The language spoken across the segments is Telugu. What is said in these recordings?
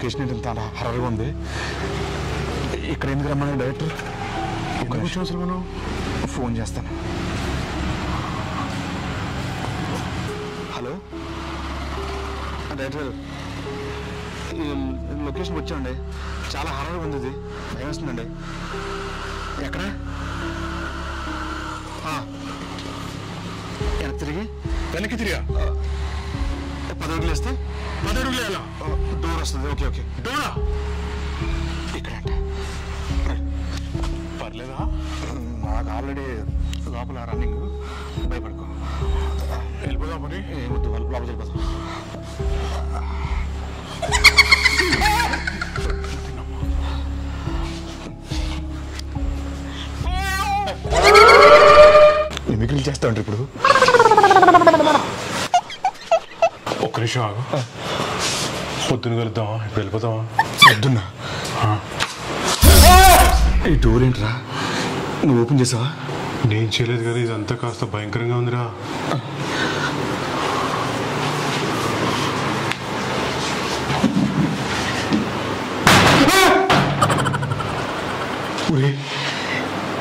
ಲೊಕೇಶನ್ ಇದಂತಾನ ಹರರು ಬಂದೆ ಇಕಡೆಯಿಂದ ರಮಣ ಡೈರೆಕ್ಟರ್ ఒక విషయం అసలు మనం ఫోన్ చేస్తాను. హలో డైరెక్టర్ లొకేషన్ వచ్చామండి, చాలా హర్రర్గా ఉంది, ఇది భయం వస్తుందండి. ఎక్కడ వెనక్కి తిరిగి పదడుగులు వేస్తే పదడుగులు ఎలా డోర్ వస్తుంది. ఓకే ఓకే డోరా ఇక్కడంటే పర్లేదా? నాకు ఆల్రెడీ లోపల రన్నింగ్, భయపడుకో, వెళ్ళిపోదా మరి. వద్దు లోపల వెళ్ళిపోతా. మిగిలి చేస్తా ఉంటారు ఇప్పుడు. ఒక్క నిమిషం ఆగు, పొద్దున్న కలుద్దామా? ఇప్పుడు వెళ్ళిపోతావా? పొద్దున్నా ఈ డోర్ ఏంట్రా నువ్వు ఓపెన్ చేసావా? నేను చేయలేదు కదా, ఇదంతా కాస్త భయంకరంగా ఉందిరా.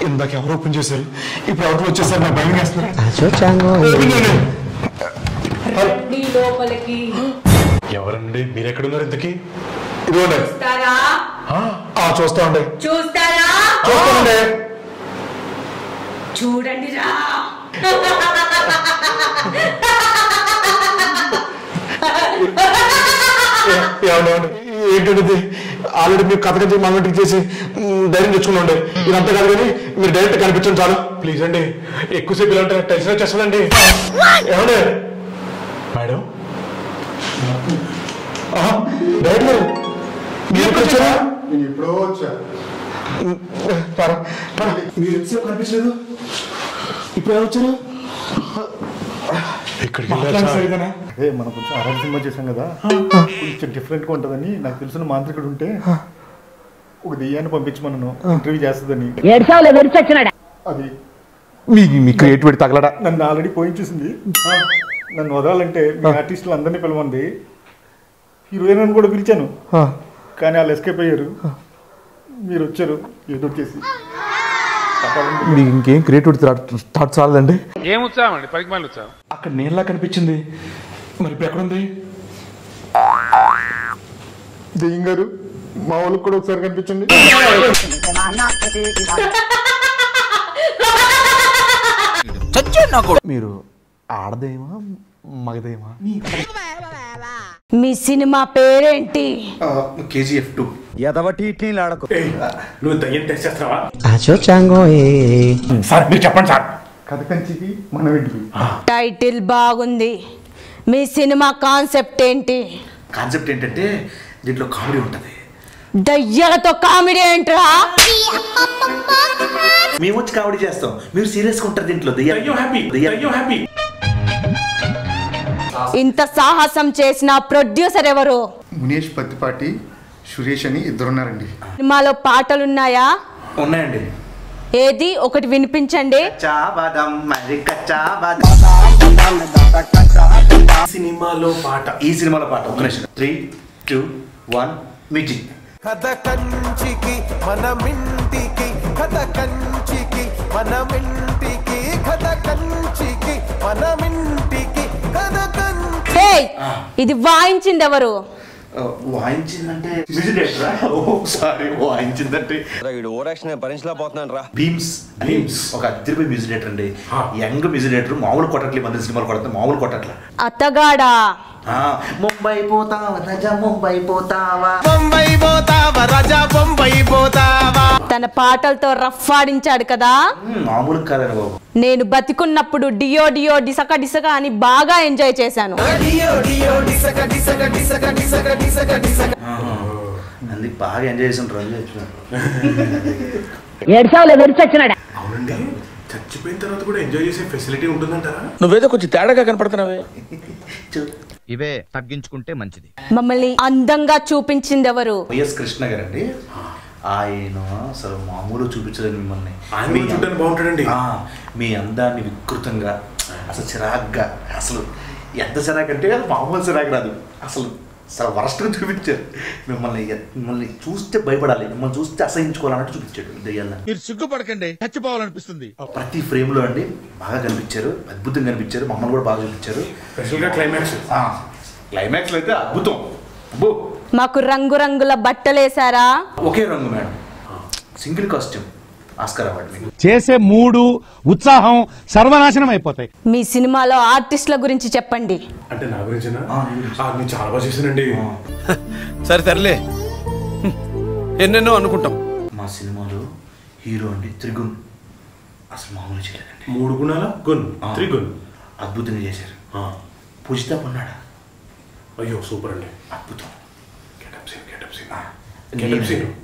ఇందాక ఎవరు ఓపెన్ చేశారు, ఇప్పుడు ఎవరు వచ్చేసారు, నాకు భయం వేస్తున్నారు. ఎవరండి మీరు, ఎక్కడున్నారు ఇంతకీ? ఇదిగోండి చూస్తా ఉండే చూడండి రా. ఏంటంటే ఆల్రెడీ మీరు కథ కథ మనకి చేసి ధైర్యం తెచ్చుకుని ఉండే, ఇదంతా కాదు కానీ మీరు డైరెక్ట్ కనిపించండి చాలు ప్లీజ్ అండి. ఎక్కువసేపు ఇలా ఉంటారు, టెన్షన్ వచ్చేస్తుందండి. ఏమండి మేడం డైరెక్ట్ మీరు ఎప్పుడు వచ్చారా? నేను ఎప్పుడో వచ్చాను. మీరు ఎంతసేపు కనిపించలేదు, ఇప్పుడు ఎలా వచ్చారు? మనం కొంచెం అరవై సినిమా చేసాం కదా, కొంచెం డిఫరెంట్గా ఉంటుందని నాకు తెలిసిన మాంత్రికుడు ఉంటే ఒక దెయ్యాన్ని పంపించమన్నాను, ఇంటర్వ్యూ చేస్తుందని. అది మీ క్రియేటివిటీ తగలడా? నన్ను ఆల్రెడీ పోయించేసింది. నన్ను వదలాలంటే మీ ఆర్టిస్టులు అందరినీ పిలవండి, హీరోయిన్ అని కూడా పిలిచాను కానీ వాళ్ళు ఎస్కేప్ అయ్యారు. మీరు వచ్చారు ఏదో వచ్చేసి. మీకు ఇంకేం క్రియేటివిటీ థాట్ చాలదండి. ఏం వచ్చామండి పనికి మళ్ళీ వచ్చాం. అక్కడ నేనులా కనిపించింది, మరి ఇప్పుడు ఎక్కడుంది? దెయ్యం గారు మా వాళ్ళకి కూడా ఒకసారి కనిపించండి. మీరు ఆడదేమా మగదేమా? మీ సినిమా పేరేంటి? KGF 2. నువ్వు దయ్యం తెచ్చేస్తావా? సార్ మీరు చెప్పండి సార్. కథ కంచికి మనం టైటిల్ బాగుంది, మీ సినిమా కాన్సెప్ట్ ఏంటి? కాన్సెప్ట్ ఏంటంటే దీంట్లో కామెడీ ఉంటది. దయ్యాలతో కామెడీ ఏంట్రా? మేము వచ్చి కామెడీ చేస్తాం, మీరు సీరియస్గా ఉంటారు దీంట్లో. హ్యాపీ ఇంత సాహసం చేసిన ప్రొడ్యూసర్ ఎవరు? మునేష్ పత్తిపాటి, సురేష్ అని ఇద్దరు ఉన్నారండి. సినిమాలో పాటలు ఉన్నాయా? ఉన్నాయండి. ఏది ఒకటి వినిపించండి. సినిమాలో పాట, ఈ సినిమాలో పాట. 3, 2, 1 మ్యూజిక్. కథ కంచికి మనమింటికి, కథ కంచికి మనమింటికి, కథ కంచికి మనమింటికి. ఇది వాయించింది ఎవరు? వాయించిందంటే యంగ్ మ్యూజిక్ డైరెక్టర్. మామూలు కొట్టట్లే, మన సినిమాలు కొడతా మామూలు కొట్టట్లే. అత్తగాడా? ముంబై పోతావా రాజా, ముంబై పోతావా, ముంబై పోతావా రాజా, ముంబై పోతావా. తన పాటలతో రఫ్ ఆడించాడు కదా, మామూలు కాదని బాబు. నేను బతికున్నప్పుడు డియో డియో డిసక డిసక అని బాగా ఎంజాయ్ చేశాను. బాగా ఎంజాయ్ చేసిన చచ్చిపోయిన తర్వాత కూడా ఎంజాయ్ చేసే ఫెసిలిటీ ఉంటుందంటారా? నువ్వేదో కొంచెం తేడాగా కనపడుతున్నావే. ఇవే తగ్గించుకుంటే మంచిది. మమ్మల్ని అందంగా చూపించింది ఎవరు? వైఎస్ కృష్ణ గారు అండి. ఆయన అసలు మామూలు చూపించలేదు మిమ్మల్ని. బాగుంటాడండి మీ అందాన్ని వికృతంగా, అసలు చిరాగ్గా. అసలు ఎంత చిరాకు అంటే మామూలు చిరాకు రాదు, అసలు అసలు వరస్ట్గా చూపించారు. మిమ్మల్ని చూస్తే భయపడాలి, మిమ్మల్ని చూస్తే అసహించుకోవాలన్నట్టు చూపించాడు దయ్యాలని. మీరు సిగ్గుపడకండి, చచ్చిపోవాలనిపిస్తుంది. ప్రతి ఫ్రేమ్ లో అండి బాగా కనిపించారు, అద్భుతంగా కనిపించారు, మమ్మల్ని కూడా బాగా చూపించారు. స్పెషల్గా క్లైమాక్స్ అయితే అద్భుతం. మాకు రంగు రంగుల బట్టలు వేసారా? ఒకే రంగు madam, single costume Oscar award. చేసే మూడు ఉత్సాహం సర్వనాశనం అయిపోతాయి. మీ సినిమాలో ఆర్టిస్టుల గురించి చెప్పండి. అంటే నా గురించి చాలా బాగా చేశానండి. సరే సర్లే, ఎన్నెన్నో అనుకుంటాం. మా సినిమాలో హీరో అండి త్రిగుణ్, అసలు మామూలు చేయలేదండి. 3 గుణాల గుణ్ త్రిగుణ్ అద్భుతంగా చేశారు. పూజితా ఉన్నాడా? అయ్యో సూపర్ అండి, అద్భుతం.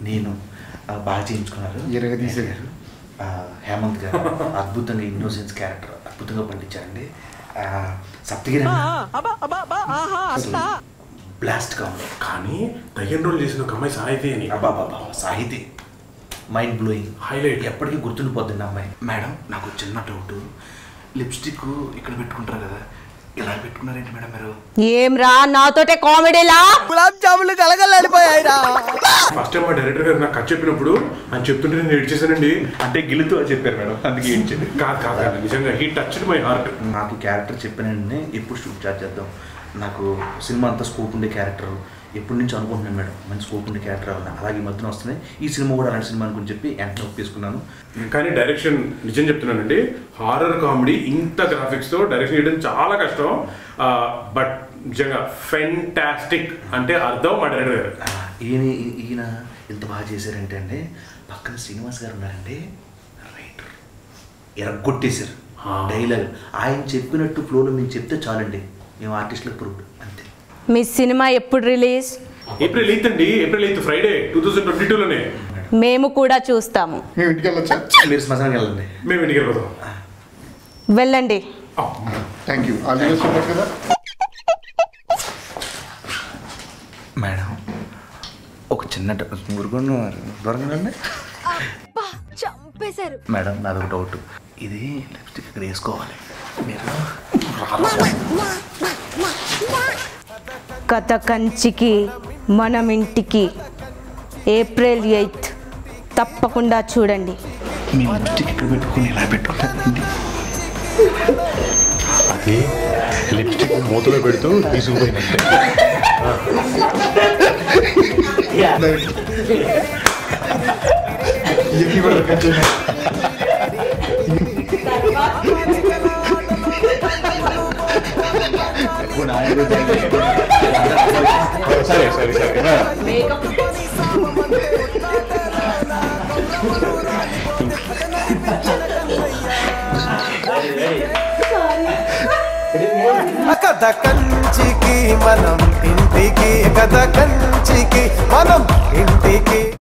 నేను బాగా చేయించుకున్నారు. హేమంత్ గారు అద్భుతంగా ఇన్నోసెన్స్ క్యారెక్టర్ అద్భుతంగా పండించారండి. సప్తగిరి బ్లాస్ట్ గా ఉంది. కానీ తగిన రోజులు చేసిన ఒక అమ్మాయి సాహితీ అని, అబ్బాబా సాహితీ మైండ్ బ్లోయింగ్ హైలైట్, ఎప్పటికీ గుర్తుండిపోద్దండి అమ్మాయి. మేడం నాకు చిన్న డౌట్, లిప్స్టిక్ ఇక్కడ పెట్టుకుంటారు కదా, ఇలా పెట్టుకున్నారేంటి మేడం మీరు? ఏం రా నాతోటే కామెడీలా? గులాబ్ జాములు కలగలడిపోయాయిరా. ఫస్ట్ టైం మా డైరెక్టర్ గారు నాకు కట్ చెప్పినప్పుడు ఆయన చెప్తుంటే నేను ఎడ్ చేశానండి. అంటే గిలుతూ అని చెప్పారు మేడం, అందుకే ఏడ్చింది. కాదు కాదు, నిజంగా హీ టచ్ మై హార్ట్. నాకు క్యారెక్టర్ చెప్పానండి, ఎప్పుడు షూట్ చార్జ్ చేద్దాం, నాకు సినిమా అంతా స్కోప్ ఉండే క్యారెక్టర్ ఎప్పటి నుంచి అనుకుంటున్నాను మేడం, మంచి స్కోప్ ఉండే క్యారెక్టర్ అవునా, అలాగే మధ్యన వస్తున్నాయి ఈ సినిమా కూడా అలాంటి సినిమా అనుకుని చెప్పి ఎంటర్ ఒప్పేసుకున్నాను. కానీ డైరెక్షన్ నిజం చెప్తున్నానండి, హారర్ కామెడీ ఇంత గ్రాఫిక్స్తో డైరెక్షన్ చేయడం చాలా కష్టం. బట్ నిజంగా ఫెంటాస్టిక్ అంటే అర్థం. మా డైరెక్టర్ గారు ఈయన ఎంత బాగా చేశారంటే అండి, పక్కన శ్రీనివాస్ గారు ఉన్నారండి, రైటర్ ఎరగొట్టేశారు డైలాగ్. ఆయన చెప్పినట్టు ఫ్లోలో మేము చెప్తే చాలండి, మేము ఆర్టిస్టులకు ప్రూఫ్ అంతే. మీ సినిమా ఎప్పుడు రిలీజ్? ఏప్రిల్ 8 అండి, ఏప్రిల్ 8 ఫ్రైడే 2022లోనే. మేము కూడా చూస్తాము. మేము ఇంటికి వెళ్ళొచ్చా? మీరు శ్మశానానికి వెళ్ళండి, మేము ఇంటికి వెళ్ళిపోతాం. వెళ్ళండి. Thank you. మేడం ఒక చిన్న దొరకండి. చంపేశారు మేడం. నాదొక డౌట్, ఇది లిప్స్టిక్ ఇక్కడ వేసుకోవాలి మీరు. కథ కంచికి మనం ఇంటికి ఏప్రిల్ 8 తప్పకుండా చూడండి. అది లిప్స్టిక్ మూతలో పెడుతూ తీసుకుపోయినట్టే. కథ కంచికి మనం ఇంటికి, కథ కంచికి మనం ఇంటికి.